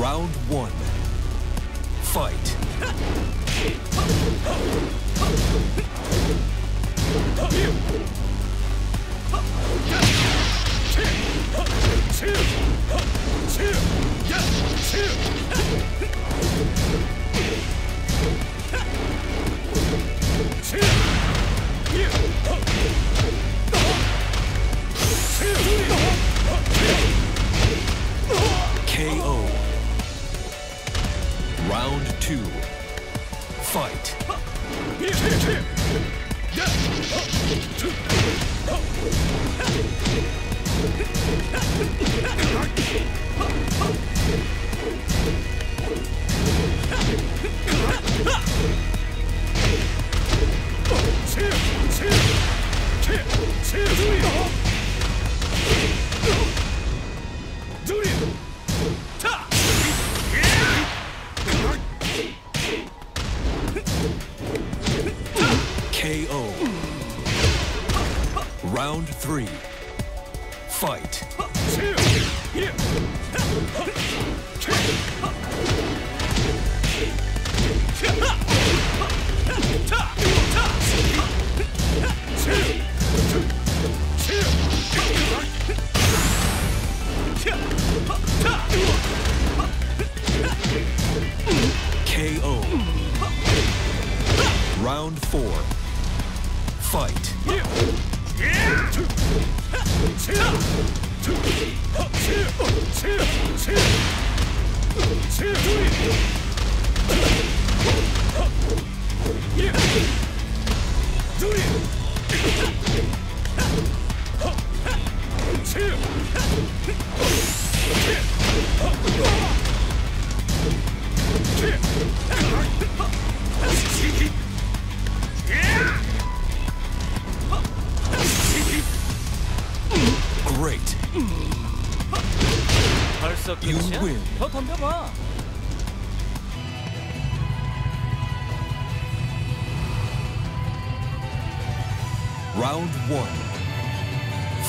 Round one. Fight. KO. Round two. Fight. KO. Round three. Fight. KO. Round four. Fight. Great. You win. 더 덤벼봐. Round one.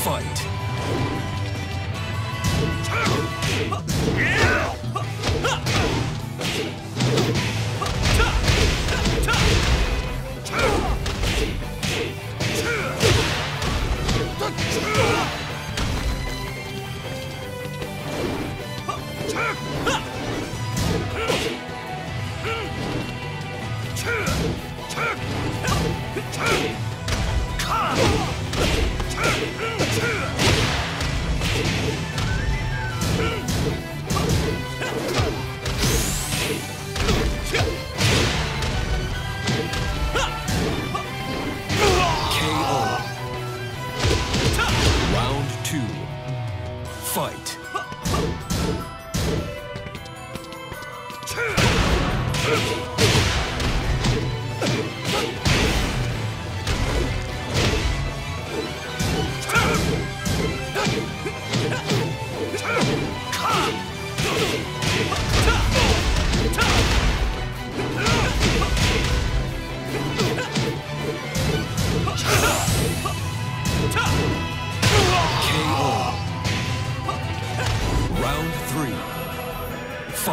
Fight. Fight.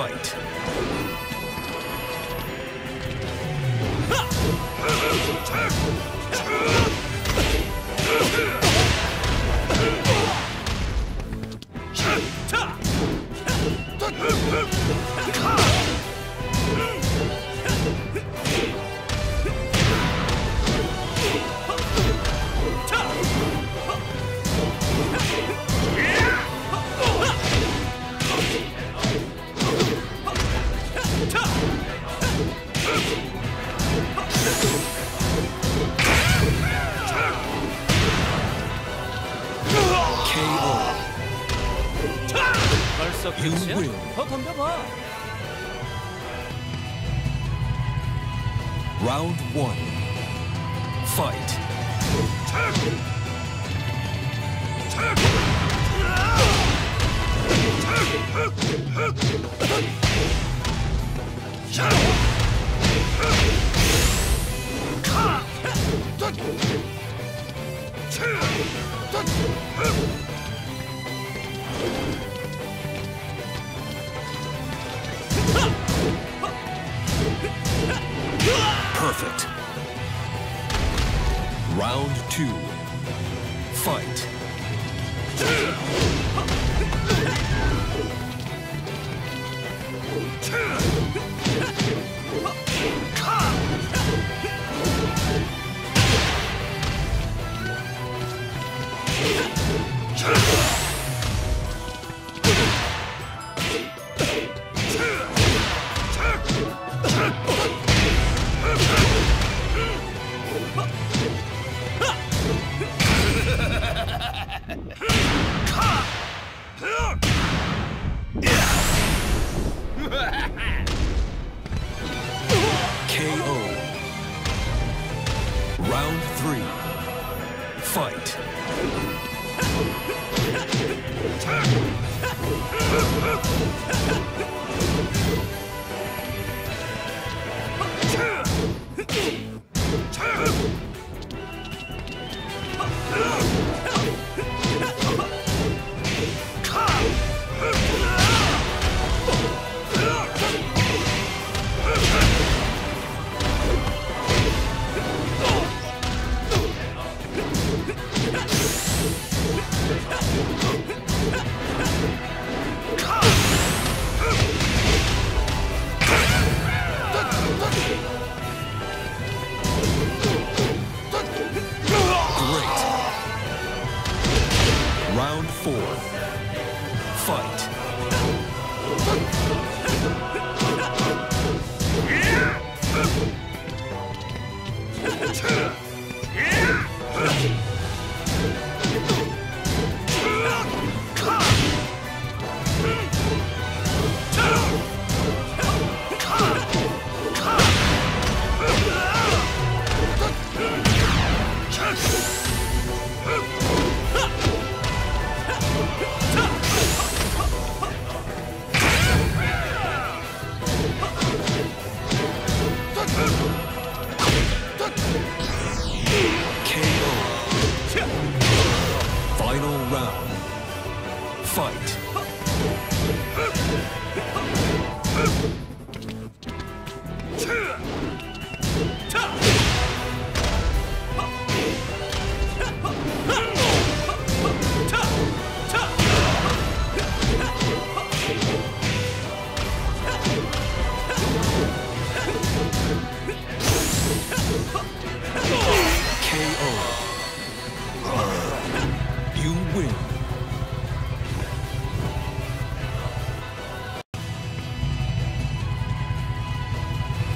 Fight. You win. Round one. Fight. perfect. Round 2. Fight. Round 3. Fight. Round 4. Fight. Final round. Fight.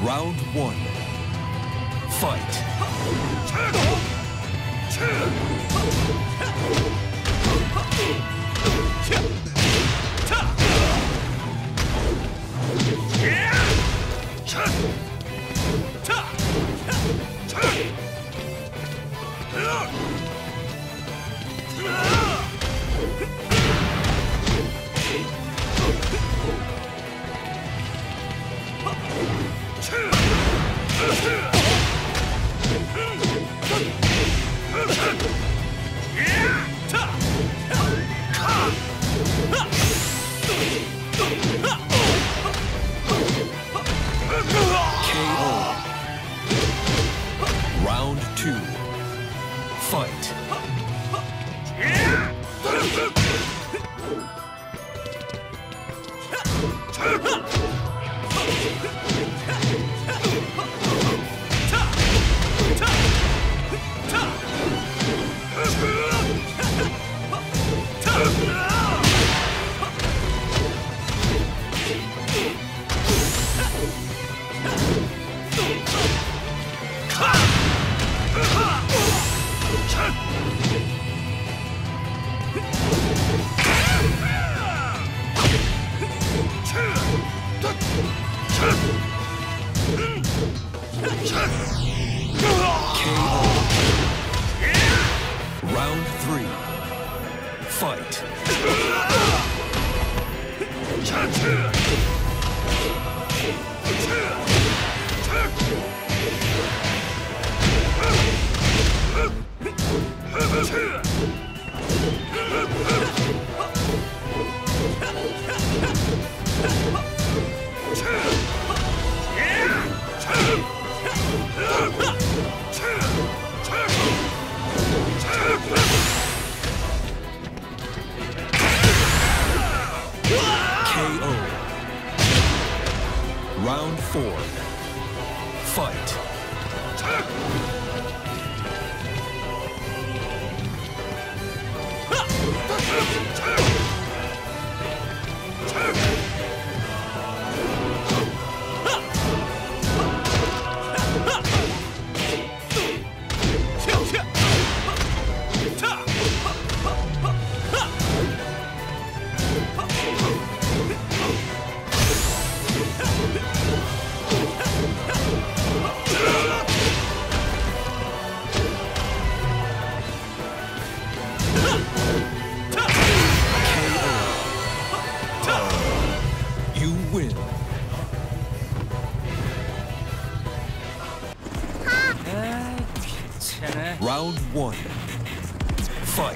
Round 1. Fight. Round 2. Fight. Round 3. Fight. Round 4. Fight. Round 1. Fight.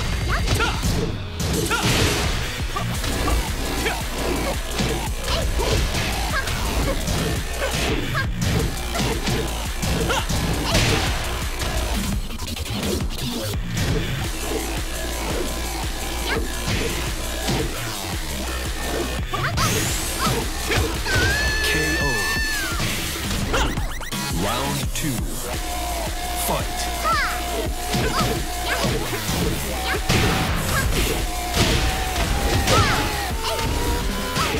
Round 2. Round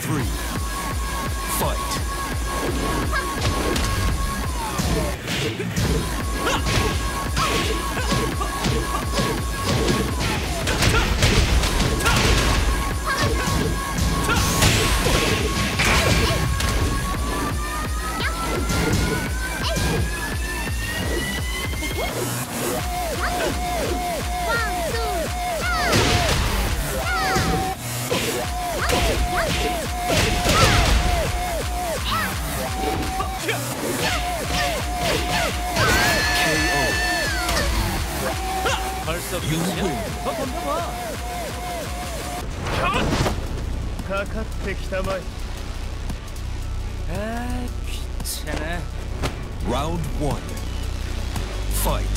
3. You win. Round 1. Fight.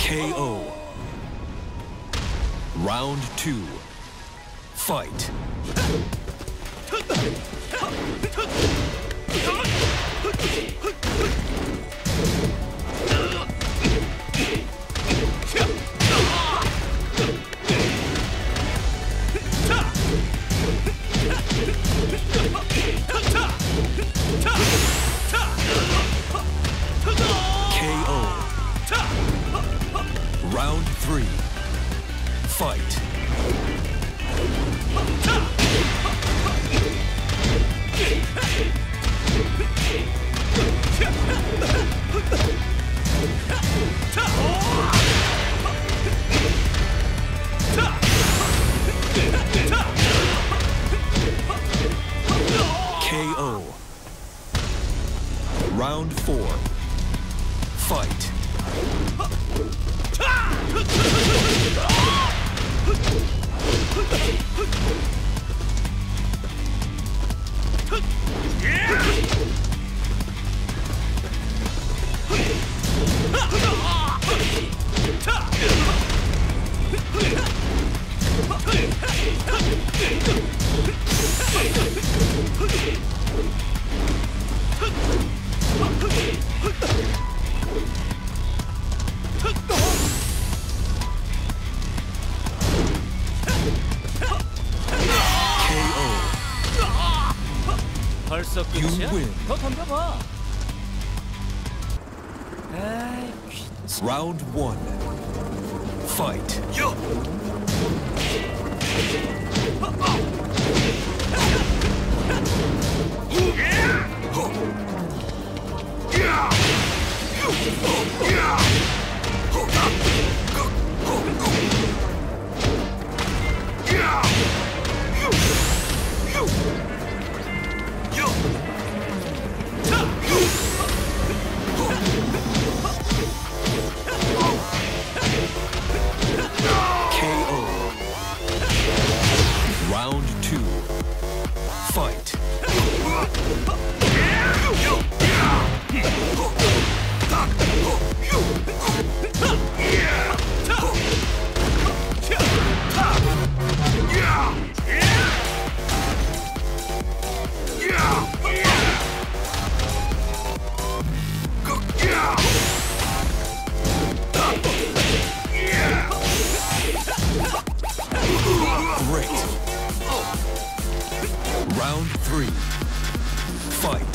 KO. Round 2. Fight. Round 3. Fight. KO. Round 4. Fight. 벌써 끝이야? 더 덤벼봐. 에이, 귀찮아. Round 1. Fight. Round 1. Fight. KO. Round 2. Fight. KO. Round 3. Fight.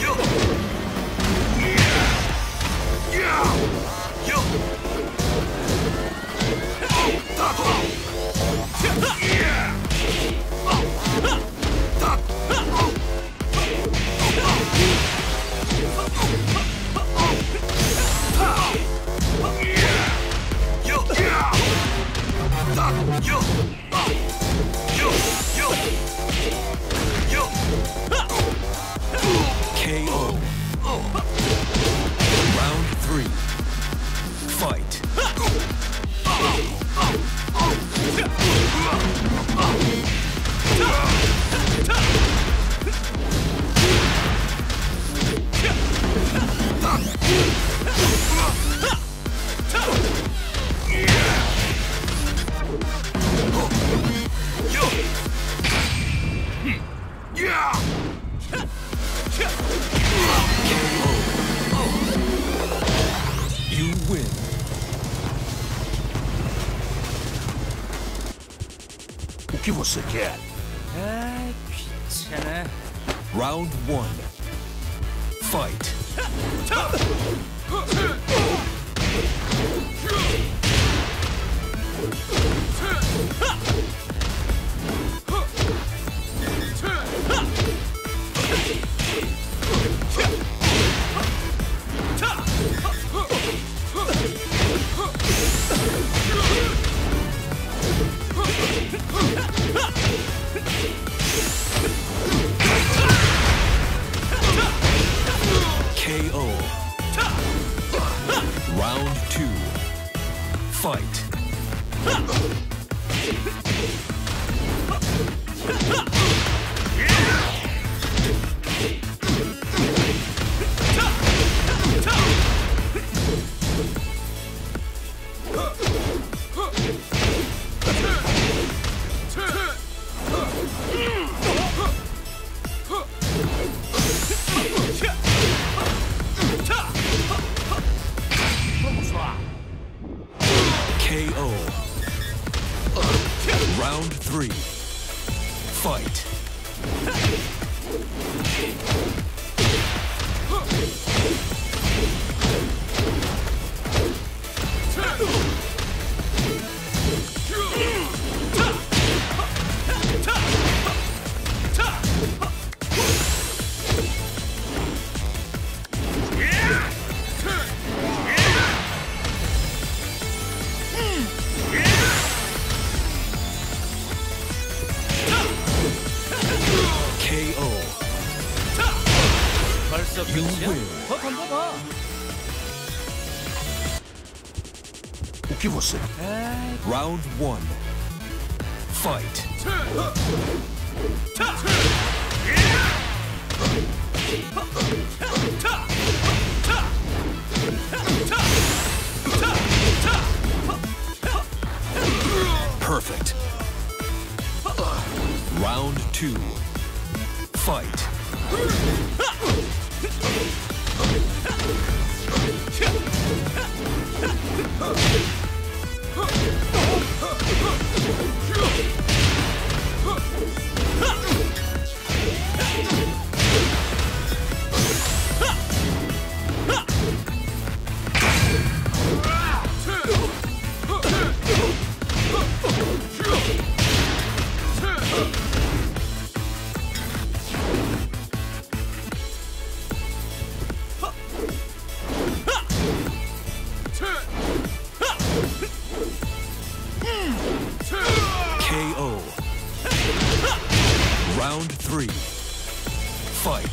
You win. Give us a cat. 아이, 귀찮아. Round 1. Fight. KO. Round 2. Fight. KO. Round 3. Fight. 벌써 끝이야? 더 던져봐. 웃기보스. 라운드 1. 파이트. 퍼펙트. 라운드 2. 파이트. KO. Round 3. Fight.